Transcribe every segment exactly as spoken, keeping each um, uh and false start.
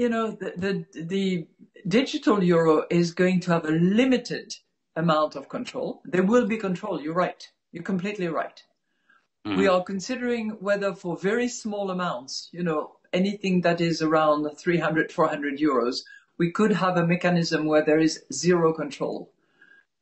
you know, the, the, the digital euro is going to have a limited amount of control. There will be control. You're right. You're completely right. Mm-hmm. We are considering whether for very small amounts, you know, anything that is around three hundred, four hundred euros, we could have a mechanism where there is zero control.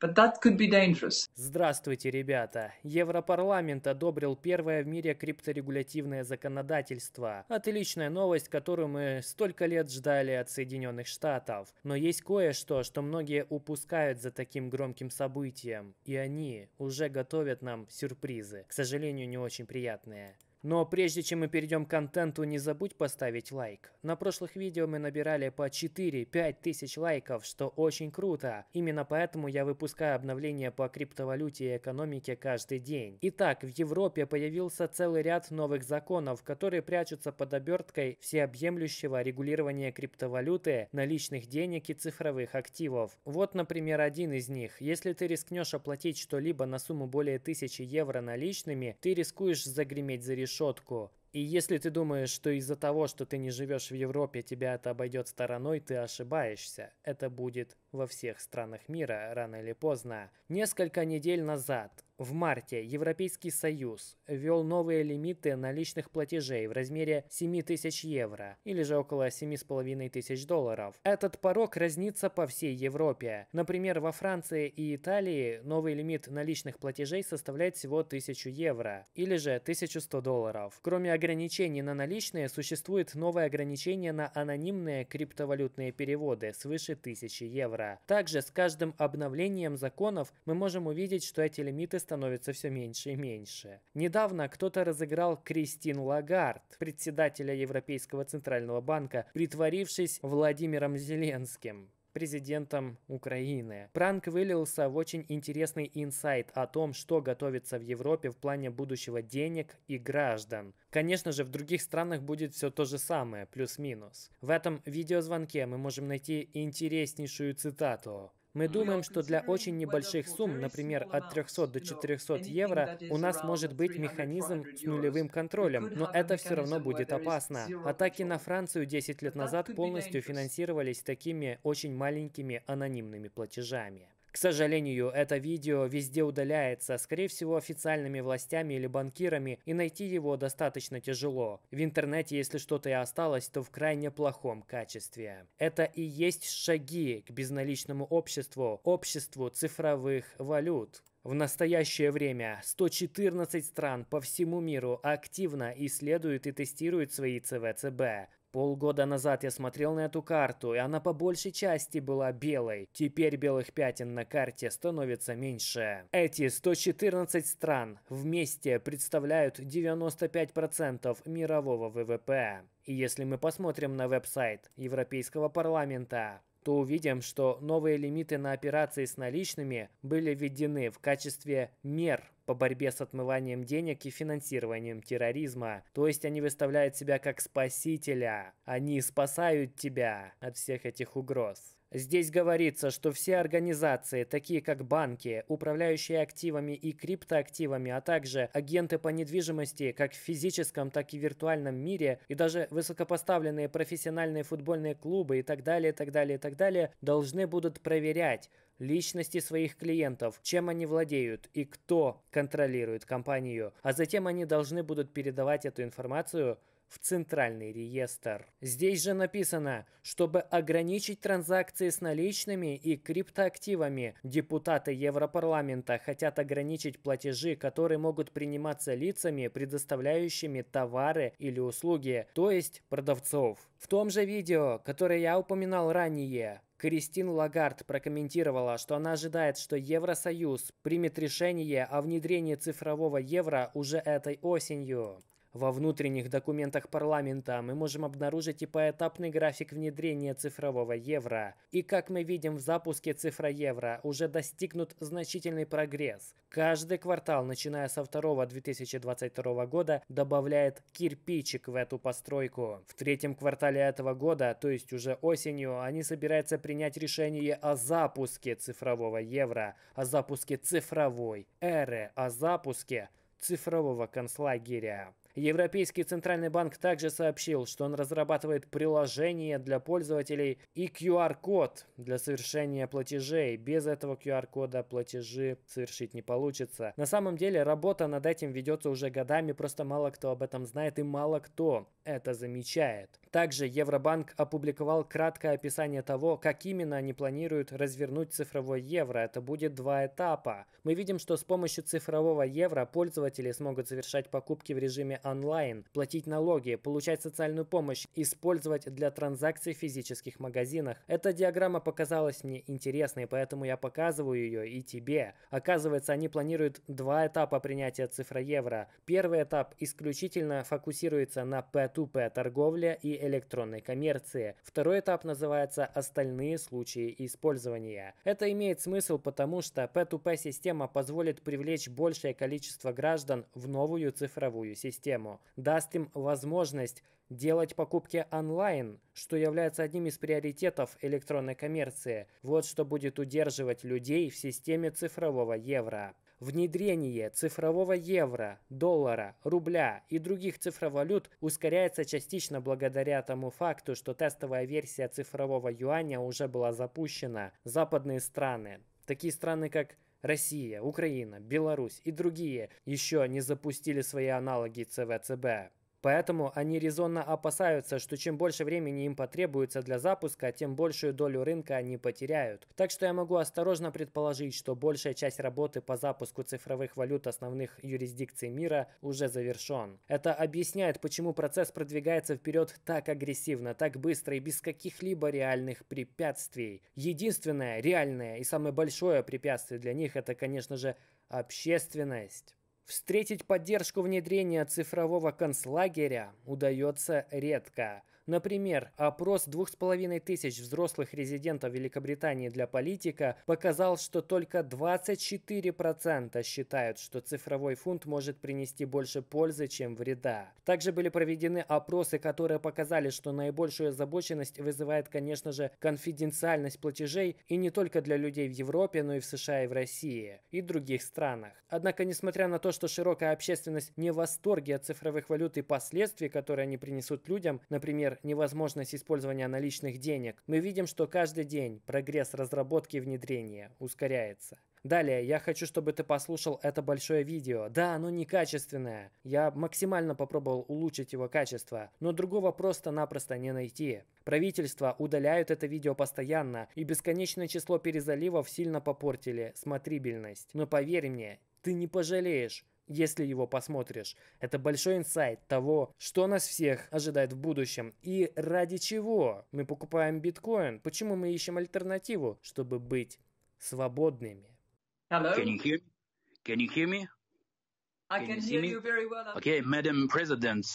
But that could be dangerous. Здравствуйте, ребята! Европарламент одобрил первое в мире крипторегулятивное законодательство. Отличная новость, которую мы столько лет ждали от Соединенных Штатов. Но есть кое-что, что многие упускают за таким громким событием. И они уже готовят нам сюрпризы. К сожалению, не очень приятные. Но прежде чем мы перейдем к контенту, не забудь поставить лайк. На прошлых видео мы набирали по четыре-пять тысяч лайков, что очень круто. Именно поэтому я выпускаю обновления по криптовалюте и экономике каждый день. Итак, в Европе появился целый ряд новых законов, которые прячутся под оберткой всеобъемлющего регулирования криптовалюты, наличных денег и цифровых активов. Вот, например, один из них. Если ты рискнешь оплатить что-либо на сумму более тысячи евро наличными, ты рискуешь загреметь за решетку. Решетку. И если ты думаешь, что из-за того, что ты не живешь в Европе, тебя это обойдет стороной, ты ошибаешься. Это будет во всех странах мира, рано или поздно. Несколько недель назад, в марте, Европейский Союз ввел новые лимиты наличных платежей в размере семь тысяч евро, или же около семи с половиной тысяч долларов. Этот порог разнится по всей Европе. Например, во Франции и Италии новый лимит наличных платежей составляет всего тысячу евро, или же тысячу сто долларов. Кроме ограничений на наличные, существует новое ограничение на анонимные криптовалютные переводы свыше тысячи евро. Также с каждым обновлением законов мы можем увидеть, что эти лимиты становится все меньше и меньше. Недавно кто-то разыграл Кристин Лагард, председателя Европейского Центрального банка, притворившись Владимиром Зеленским, президентом Украины. Пранк вылился в очень интересный инсайт о том, что готовится в Европе в плане будущего денег и граждан. Конечно же, в других странах будет все то же самое, плюс-минус. В этом видеозвонке мы можем найти интереснейшую цитату. Мы думаем, что для очень небольших сумм, например, от трёхсот до четырёхсот евро, у нас может быть механизм с нулевым контролем, но это все равно будет опасно. Атаки на Францию десять лет назад полностью финансировались такими очень маленькими анонимными платежами. К сожалению, это видео везде удаляется, скорее всего, официальными властями или банкирами, и найти его достаточно тяжело. В интернете, если что-то и осталось, то в крайне плохом качестве. Это и есть шаги к безналичному обществу, обществу цифровых валют. В настоящее время сто четырнадцать стран по всему миру активно исследуют и тестируют свои цэ вэ цэ бэ. Полгода назад я смотрел на эту карту, и она по большей части была белой. Теперь белых пятен на карте становится меньше. Эти сто четырнадцать стран вместе представляют девяносто пять процентов мирового вэ вэ пэ. И если мы посмотрим на веб-сайт Европейского парламента, то увидим, что новые лимиты на операции с наличными были введены в качестве мер по борьбе с отмыванием денег и финансированием терроризма. То есть они выставляют себя как спасителя. Они спасают тебя от всех этих угроз. Здесь говорится, что все организации, такие как банки, управляющие активами и криптоактивами, а также агенты по недвижимости как в физическом, так и в виртуальном мире, и даже высокопоставленные профессиональные футбольные клубы и так далее, и так далее, и так далее, должны будут проверять личности своих клиентов, чем они владеют и кто контролирует компанию, а затем они должны будут передавать эту информацию в центральный реестр. Здесь же написано, чтобы ограничить транзакции с наличными и криптоактивами, депутаты Европарламента хотят ограничить платежи, которые могут приниматься лицами, предоставляющими товары или услуги, то есть продавцов. В том же видео, которое я упоминал ранее, Кристин Лагард прокомментировала, что она ожидает, что Евросоюз примет решение о внедрении цифрового евро уже этой осенью. Во внутренних документах парламента мы можем обнаружить и поэтапный график внедрения цифрового евро. И как мы видим, в запуске цифроевро уже достигнут значительный прогресс. Каждый квартал, начиная со второго две тысячи двадцать второго года, добавляет кирпичик в эту постройку. В третьем квартале этого года, то есть уже осенью, они собираются принять решение о запуске цифрового евро, о запуске цифровой эры, о запуске цифрового концлагеря. Европейский центральный банк также сообщил, что он разрабатывает приложение для пользователей и ку ар код для совершения платежей. Без этого ку ар кода платежи совершить не получится. На самом деле работа над этим ведется уже годами, просто мало кто об этом знает и мало кто это замечает. Также Евробанк опубликовал краткое описание того, как именно они планируют развернуть цифровой евро. Это будет два этапа. Мы видим, что с помощью цифрового евро пользователи смогут совершать покупки в режиме онлайн, платить налоги, получать социальную помощь, использовать для транзакций в физических магазинах. Эта диаграмма показалась мне интересной, поэтому я показываю ее и тебе. Оказывается, они планируют два этапа принятия цифроевро. Первый этап исключительно фокусируется на пи ту пи торговле и электронной коммерции. Второй этап называется «Остальные случаи использования». Это имеет смысл, потому что пи ту пи-система позволит привлечь большее количество граждан в новую цифровую систему, даст им возможность делать покупки онлайн, что является одним из приоритетов электронной коммерции. Вот что будет удерживать людей в системе цифрового евро. Внедрение цифрового евро, доллара, рубля и других цифровалют ускоряется частично благодаря тому факту, что тестовая версия цифрового юаня уже была запущена. Западные страны, такие страны как Россия, Украина, Беларусь и другие, еще не запустили свои аналоги цэ вэ цэ бэ. Поэтому они резонно опасаются, что чем больше времени им потребуется для запуска, тем большую долю рынка они потеряют. Так что я могу осторожно предположить, что большая часть работы по запуску цифровых валют основных юрисдикций мира уже завершен. Это объясняет, почему процесс продвигается вперед так агрессивно, так быстро и без каких-либо реальных препятствий. Единственное реальное и самое большое препятствие для них – это, конечно же, общественность. Встретить поддержку внедрения цифрового концлагеря удается редко. Например, опрос двух с половиной тысяч взрослых резидентов Великобритании для политика показал, что только двадцать четыре процента считают, что цифровой фунт может принести больше пользы, чем вреда. Также были проведены опросы, которые показали, что наибольшую озабоченность вызывает, конечно же, конфиденциальность платежей и не только для людей в Европе, но и в США и в России и других странах. Однако, несмотря на то, что что широкая общественность не в восторге от цифровых валют и последствий, которые они принесут людям, например, невозможность использования наличных денег, мы видим, что каждый день прогресс разработки и внедрения ускоряется. Далее, я хочу, чтобы ты послушал это большое видео. Да, оно некачественное. Я максимально попробовал улучшить его качество, но другого просто-напросто не найти. Правительства удаляют это видео постоянно, и бесконечное число перезаливов сильно попортили смотрибельность. Но поверь мне, ты не пожалеешь, если его посмотришь. Это большой инсайт того, что нас всех ожидает в будущем. И ради чего мы покупаем биткоин? Почему мы ищем альтернативу? Чтобы быть свободными. Hello? Can you hear me? Can you hear me? I can, can hear you very well. Okay, Madam President,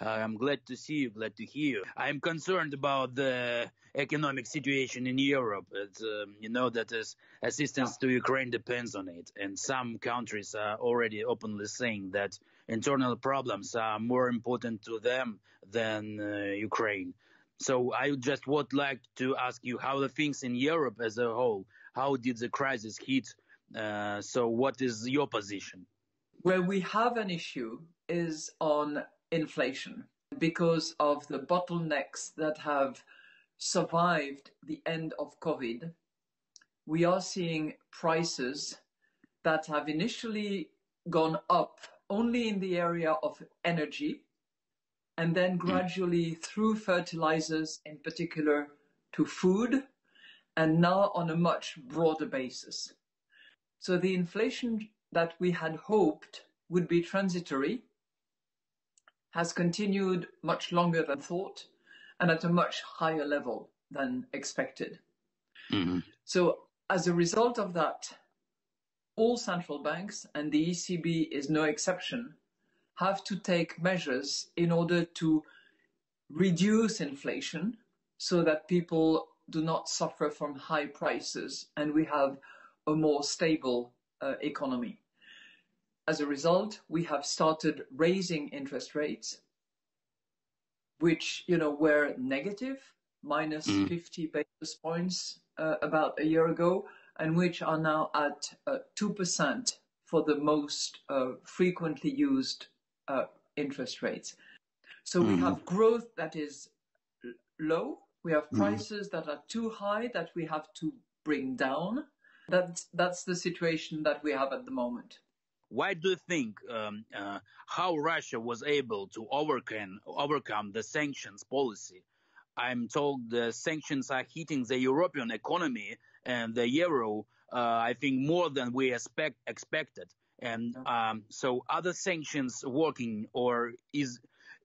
uh, I'm glad to see you, glad to hear you. I'm concerned about the economic situation in Europe. It's, um, you know that is assistance to Ukraine depends on it. And some countries are already openly saying that internal problems are more important to them than uh, Ukraine. So I just would like to ask you how the things in Europe as a whole, how did the crisis hit? Uh, so what is your position? Where we have an issue is on inflation because of the bottlenecks that have survived the end of COVID. We are seeing prices that have initially gone up only in the area of energy and then gradually through fertilizers in particular to food and now on a much broader basis. So the inflation that we had hoped would be transitory has continued much longer than thought and at a much higher level than expected. Mm-hmm. So as a result of that, all central banks, and the E C B is no exception, have to take measures in order to reduce inflation so that people do not suffer from high prices and we have a more stable uh, economy. As a result, we have started raising interest rates, which, you know, were negative, minus mm. fifty basis points uh, about a year ago, and which are now at uh, two percent for the most uh, frequently used uh, interest rates. So mm-hmm. we have growth that is low. We have prices mm-hmm. that are too high that we have to bring down. That's, that's the situation that we have at the moment. Why do you think um, uh, how Russia was able to overcome, overcome the sanctions policy? I'm told the sanctions are hitting the European economy and the euro, uh, I think, more than we expect, expected. And um, so are the sanctions working, or is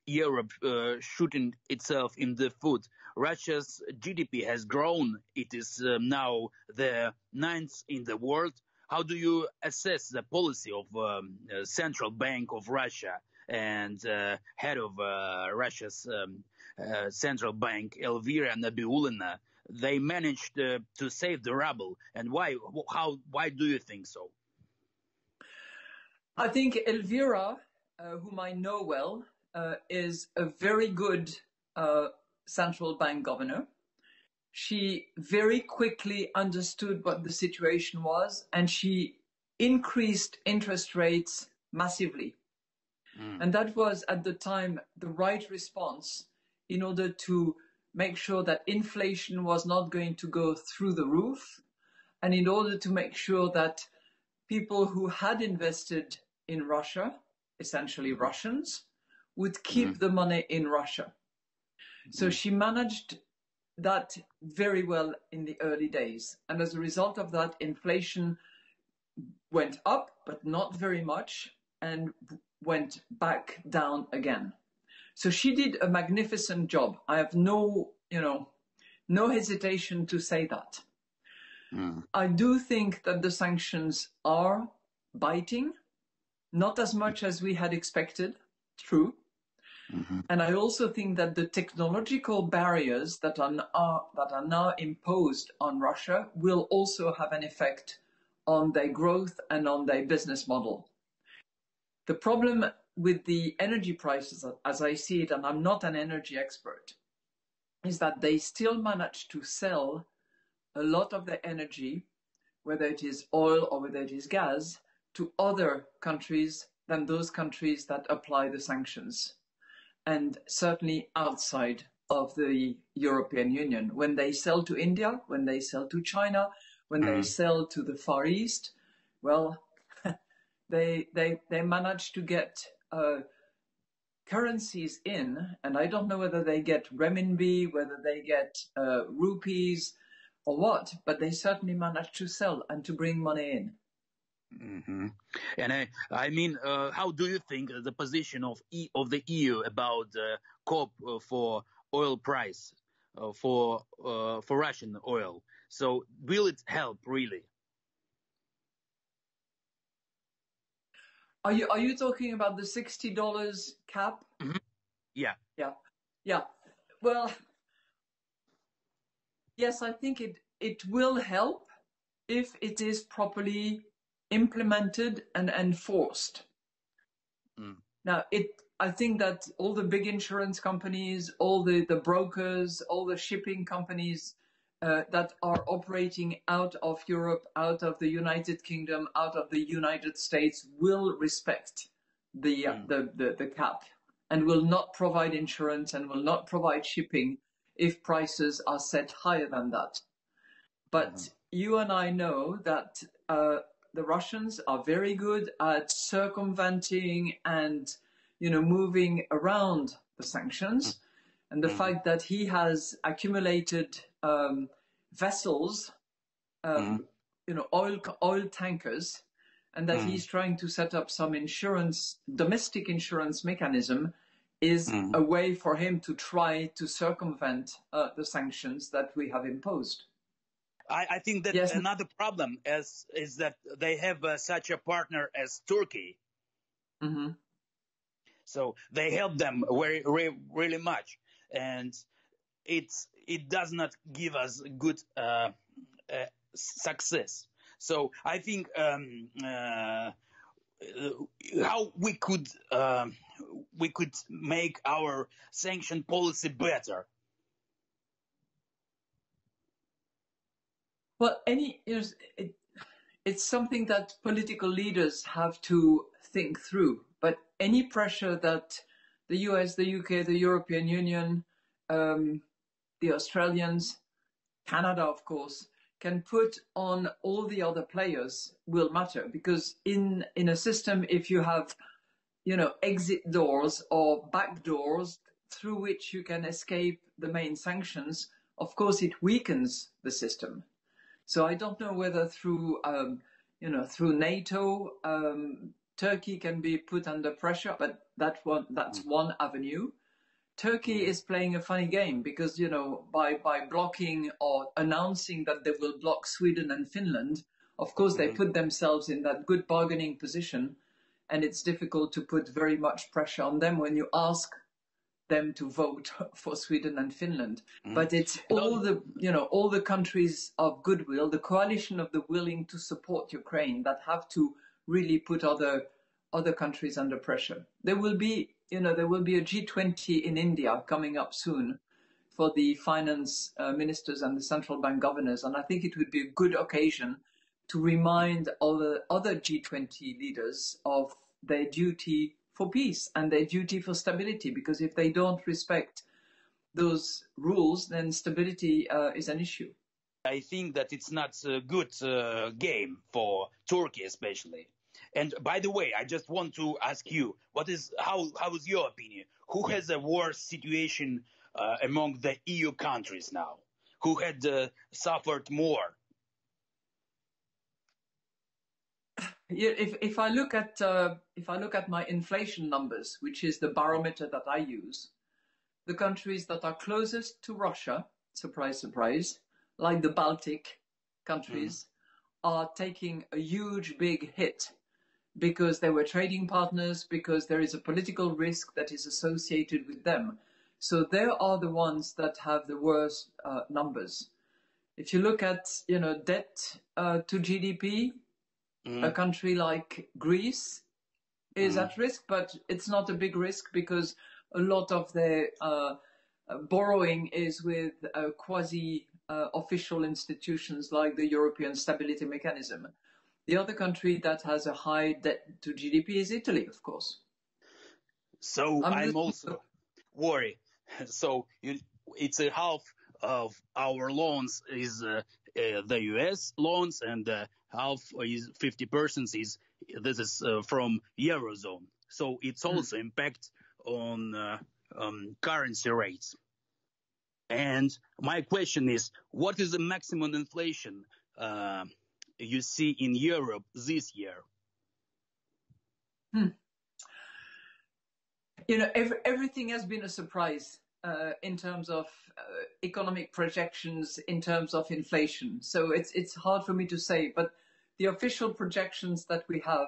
Europe uh, shooting itself in the foot? Russia's G D P has grown. It is uh, now the ninth in the world. How do you assess the policy of um, uh, Central Bank of Russia and uh, head of uh, Russia's um, uh, Central Bank, Elvira Nabiullina? They managed uh, to save the ruble. And why? How? Why do you think so? I think Elvira, uh, whom I know well, uh, is a very good uh, central bank governor. She very quickly understood what the situation was, and she increased interest rates massively. Mm. And that was, at the time, the right response in order to make sure that inflation was not going to go through the roof, and in order to make sure that people who had invested in Russia, essentially Russians, would keep mm. the money in Russia. So mm. she managed that very well in the early days. And as a result of that, inflation went up, but not very much, and went back down again. So she did a magnificent job. I have no, you know, no hesitation to say that. Mm. I do think that the sanctions are biting, not as much as we had expected, true. Mm-hmm. And I also think that the technological barriers that are, are, that are now imposed on Russia will also have an effect on their growth and on their business model. The problem with the energy prices, as I see it, and I'm not an energy expert, is that they still manage to sell a lot of their energy, whether it is oil or whether it is gas, to other countries than those countries that apply the sanctions, and certainly outside of the European Union. When they sell to India, when they sell to China, when mm. they sell to the Far East, well, they, they, they manage to get uh, currencies in, and I don't know whether they get renminbi, whether they get uh, rupees, or what, but they certainly managed to sell and to bring money in. Mm-hmm. And I, I mean, uh, how do you think the position of e, of the E U about uh, COP for oil price uh, for uh, for Russian oil? So will it help really? Are you are you talking about the sixty dollars cap? Mm-hmm. Yeah. Yeah. Yeah. Well. Yes, I think it, it will help if it is properly implemented and enforced. Mm. Now, it, I think that all the big insurance companies, all the, the brokers, all the shipping companies uh, that are operating out of Europe, out of the United Kingdom, out of the United States will respect the, mm. uh, the, the, the cap and will not provide insurance and will not provide shipping if prices are set higher than that. But mm-hmm. you and I know that uh, the Russians are very good at circumventing and, you know, moving around the sanctions. Mm-hmm. And the mm-hmm. fact that he has accumulated um, vessels, um, mm-hmm. you know, oil, oil tankers, and that mm-hmm. he's trying to set up some insurance, domestic insurance mechanism, is mm-hmm. a way for him to try to circumvent uh, the sanctions that we have imposed. I, I think that yes. another problem is, is that they have uh, such a partner as Turkey. Mm-hmm. So they help them very, very, really much. And it's, it does not give us good uh, uh, success. So I think um, uh, how we could... Uh, we could make our sanction policy better? Well, any it, it's something that political leaders have to think through. But any pressure that the U S, the U K, the European Union, um, the Australians, Canada, of course, can put on all the other players will matter, because in, in a system, if you have, you know, exit doors or back doors through which you can escape the main sanctions, of course, it weakens the system. So I don't know whether through, um, you know, through NATO, um, Turkey can be put under pressure, but that one, that's one avenue. Turkey is playing a funny game because, you know, by, by blocking or announcing that they will block Sweden and Finland, of course, they put themselves in that good bargaining position. And it's difficult to put very much pressure on them when you ask them to vote for Sweden and Finland. Mm. But it's all the, you know, all the countries of goodwill, the coalition of the willing to support Ukraine, that have to really put other, other countries under pressure. There will be, you know, there will be a G twenty in India coming up soon for the finance uh, ministers and the central bank governors. And I think it would be a good occasion to remind all the other G twenty leaders of their duty for peace and their duty for stability, because if they don't respect those rules, then stability uh, is an issue. I think that it's not a good uh, game for Turkey, especially. And by the way, I just want to ask you, what is how how is your opinion? Who has a worse situation uh, among the E U countries now? Who had uh, suffered more? Yeah, if if I look at uh, if I look at my inflation numbers, which is the barometer that I use, the countries that are closest to Russia, surprise, surprise, like the Baltic countries, mm. are taking a huge big hit because they were trading partners, because there is a political risk that is associated with them. So they are the ones that have the worst uh, numbers. If you look at, you know, debt uh, to G D P. A country like Greece is mm. at risk, but it's not a big risk because a lot of their uh, borrowing is with uh, quasi-official uh, institutions like the European Stability Mechanism. The other country that has a high debt to G D P is Italy, of course. So I'm, I'm also worried. So you, it's a half of our loans is uh, uh, the U S loans, and uh, half is fifty percent is this is uh, from Eurozone. So it's also mm. impact on uh, um, currency rates. And my question is, what is the maximum inflation uh, you see in Europe this year? Hmm. You know, ev everything has been a surprise uh, in terms of uh, economic projections, in terms of inflation. So it's it's hard for me to say, but the official projections that we have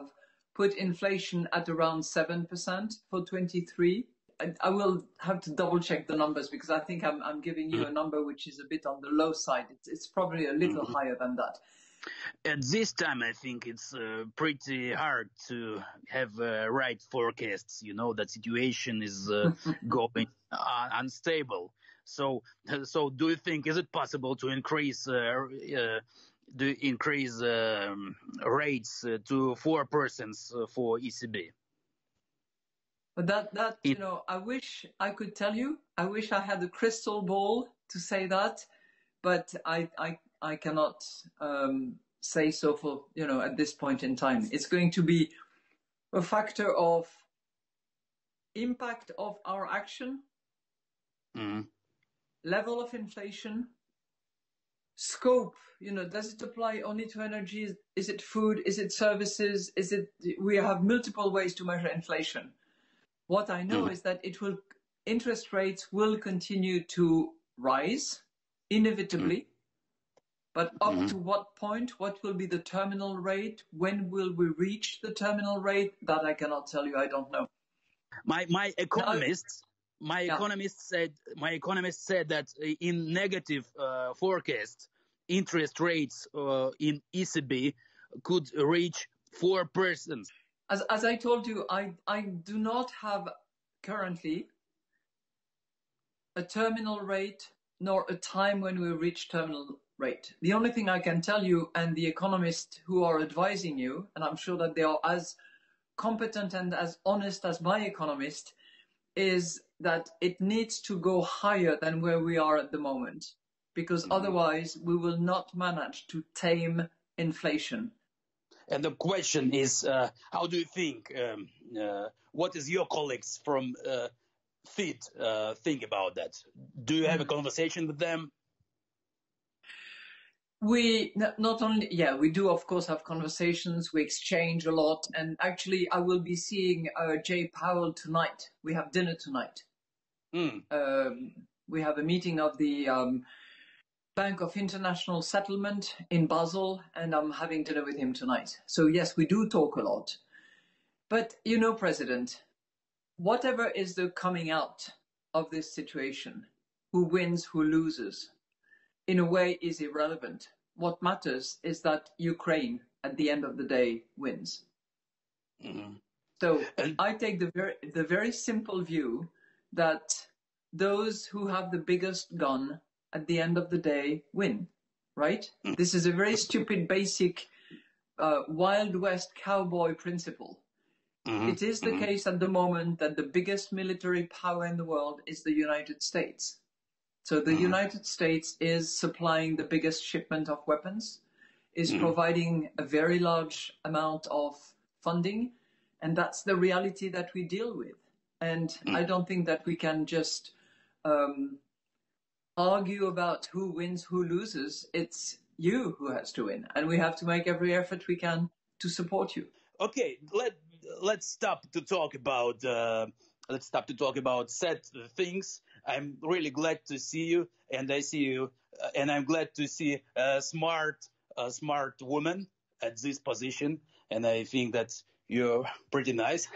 put inflation at around seven percent for twenty-three. I, I will have to double check the numbers because I think I'm, I'm giving you a number which is a bit on the low side. It's, it's probably a little mm-hmm. higher than that. At this time, I think it's uh, pretty hard to have uh, right forecasts. You know, that situation is uh, going uh, unstable. So, so do you think, is it possible to increase uh, uh, the increase um, rates uh, to four persons uh, for E C B? But that, that you it, know, I wish I could tell you. I wish I had a crystal ball to say that, but I, I, I cannot um, say so for, you know, at this point in time. It's going to be a factor of impact of our action, mm. level of inflation, scope, you know, does it apply only to energy? Is, is it food? Is it services? Is it, we have multiple ways to measure inflation. What I know mm. is that it will, interest rates will continue to rise inevitably, mm. but up mm. to what point, what will be the terminal rate? When will we reach the terminal rate? That I cannot tell you. I don't know. My, my economists. No. My yeah. economist said. My economist said that in negative uh, forecast, interest rates uh, in E C B could reach four percent. As as I told you, I I do not have currently a terminal rate nor a time when we reach terminal rate. The only thing I can tell you, and the economists who are advising you, and I'm sure that they are as competent and as honest as my economist, is that it needs to go higher than where we are at the moment, because mm-hmm. otherwise we will not manage to tame inflation. And the question is, uh, how do you think, um, uh, what is your colleagues from uh, F I D uh, think about that? Do you have a conversation with them? We not only, yeah, we do, of course, have conversations. We exchange a lot. And actually, I will be seeing uh, Jay Powell tonight. We have dinner tonight. Mm. Um, we have a meeting of the um, Bank of International Settlement in Basel, and I'm having dinner with him tonight. So, yes, we do talk a lot. But, you know, President, whatever is the coming out of this situation, who wins, who loses, in a way is irrelevant. What matters is that Ukraine, at the end of the day, wins. Mm-hmm. So I take the very, the very simple view that those who have the biggest gun at the end of the day win, right? This is a very stupid, basic, uh, Wild West cowboy principle. Mm-hmm. It is the mm-hmm. case at the moment that the biggest military power in the world is the United States. So the mm. United States is supplying the biggest shipment of weapons, is mm. providing a very large amount of funding, and that's the reality that we deal with. And mm. I don't think that we can just um, argue about who wins, who loses. It's you who has to win, and we have to make every effort we can to support you. Okay, let let's stop to talk about uh, let's stop to talk about sad things. I'm really glad to see you, and I see you, uh, and I'm glad to see a smart, a smart woman at this position, and I think that you're pretty nice.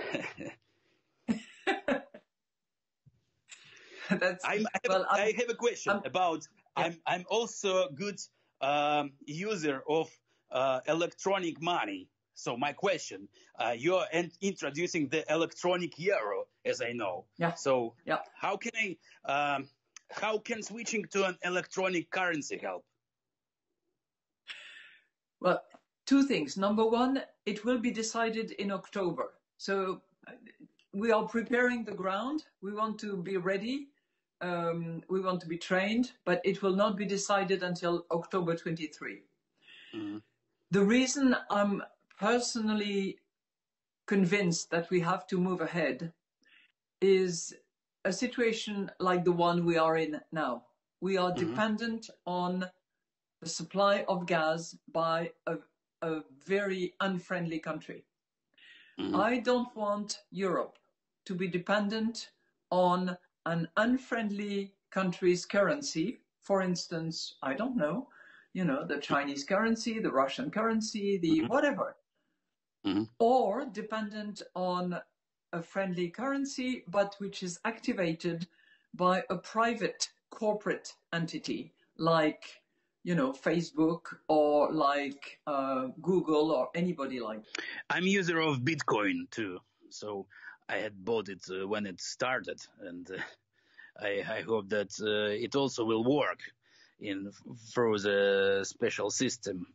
That's, I'm, I, have, well, I'm, I have a question I'm, about. Yeah. I'm I'm also a good um, user of uh, electronic money. So my question: uh, you're introducing the electronic euro, as I know. Yeah. So yeah. how can I, um, how can switching to an electronic currency help? Well, two things. Number one, it will be decided in October. So we are preparing the ground. We want to be ready. Um, we want to be trained, but it will not be decided until October twenty-third. Mm-hmm. The reason I'm personally convinced that we have to move ahead is a situation like the one we are in now. We are mm-hmm. dependent on the supply of gas by a, a very unfriendly country. Mm-hmm. I don't want Europe to be dependent on an unfriendly country's currency. For instance, I don't know, you know, the Chinese currency, the Russian currency, the mm-hmm. whatever. Mm-hmm. Or dependent on a friendly currency, but which is activated by a private corporate entity like, you know, Facebook or like uh, Google or anybody like that. I'm a user of Bitcoin too, so I had bought it uh, when it started, and uh, I, I hope that uh, it also will work in through the special system.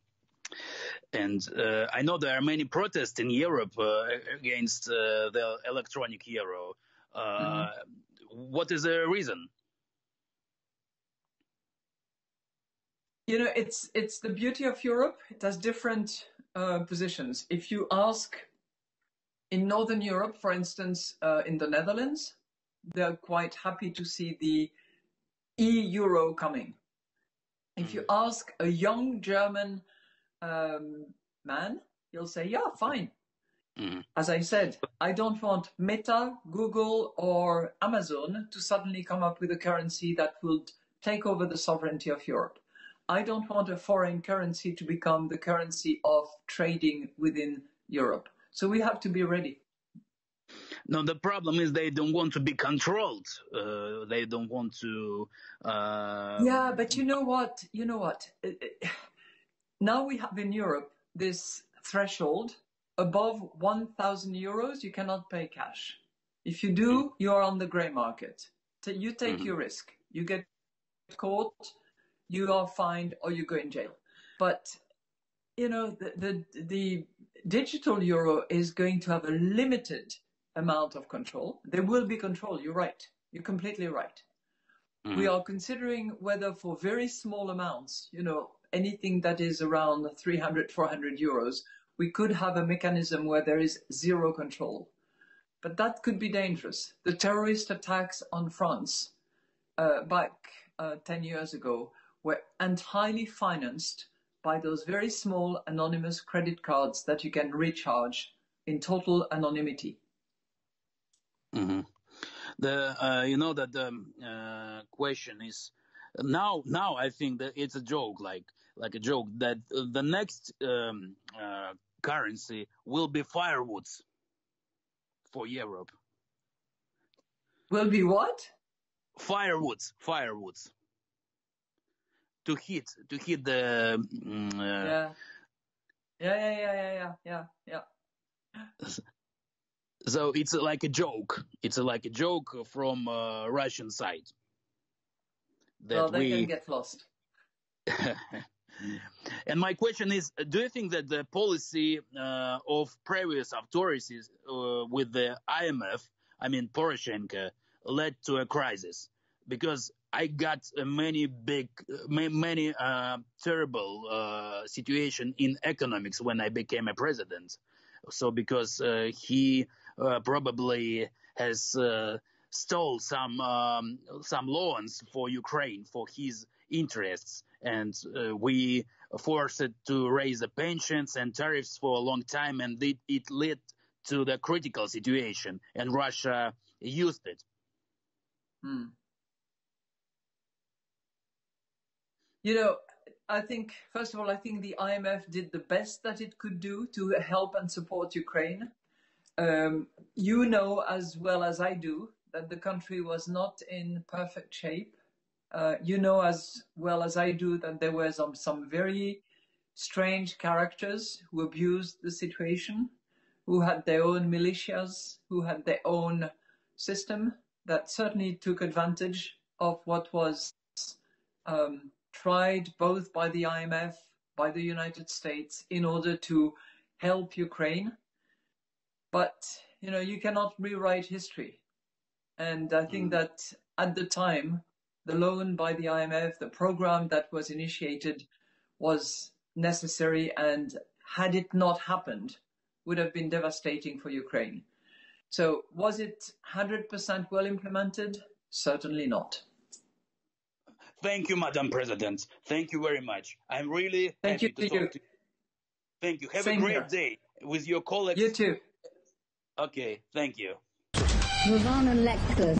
And uh, I know there are many protests in Europe uh, against uh, the electronic euro. Uh, mm-hmm. What is the reason? You know, it's it's the beauty of Europe. It has different uh, positions. If you ask in Northern Europe, for instance, uh, in the Netherlands, they're quite happy to see the e-euro coming. If you ask a young German um man, you'll say, yeah, fine. Mm. As I said, I don't want Meta, Google or Amazon to suddenly come up with a currency that would take over the sovereignty of Europe. I don't want a foreign currency to become the currency of trading within Europe. So we have to be ready. No, the problem is they don't want to be controlled. Uh, they don't want to... Uh... Yeah, but you know what? You know what? Now we have in Europe this threshold. Above one thousand euros, you cannot pay cash. If you do, you are on the grey market. So you take mm-hmm. your risk. You get caught, you are fined, or you go in jail. But, you know, the the, the digital euro is going to have a limited amount of control. There will be control. You're right. You're completely right. Mm-hmm. We are considering whether for very small amounts, you know, anything that is around three hundred, four hundred euros, we could have a mechanism where there is zero control. But that could be dangerous. The terrorist attacks on France uh, back uh, ten years ago were entirely financed by those very small anonymous credit cards that you can recharge in total anonymity. Mm-hmm. The uh, you know that the uh, question is now. Now I think that it's a joke, like like a joke that the next um, uh, currency will be firewoods for Europe. Will be what? Firewoods, firewoods. To hit, to hit the. Um, uh, yeah. yeah, yeah, yeah, yeah, yeah, yeah, yeah. So it's like a joke. It's like a joke from uh, Russian side. That well, they we... can get lost. And my question is, do you think that the policy uh, of previous authorities uh, with the I M F, I mean Poroshenko, led to a crisis? Because I got many big, many uh, terrible uh, situation in economics when I became a president. So because uh, he uh, probably has uh, stole some um, some loans for Ukraine for his interests. And uh, we forced it to raise the pensions and tariffs for a long time, and it, it led to the critical situation, and Russia used it. Hmm. You know, I think, first of all, I think the I M F did the best that it could do to help and support Ukraine. Um, you know as well as I do that the country was not in perfect shape. Uh, you know as well as I do that there were some, some very strange characters who abused the situation, who had their own militias, who had their own system that certainly took advantage of what was um, tried both by the I M F, by the United States in order to help Ukraine. But, you know, you cannot rewrite history. And I think mm. that at the time, the loan by the I M F, the program that was initiated was necessary, and had it not happened, would have been devastating for Ukraine. So was it one hundred percent well implemented? Certainly not. Thank you, Madam President. Thank you very much. I'm really Thank happy you to, to talk to you. Thank you. Have Same a great here. day with your colleagues. You too. Okay. Thank you. Ravana Lecter.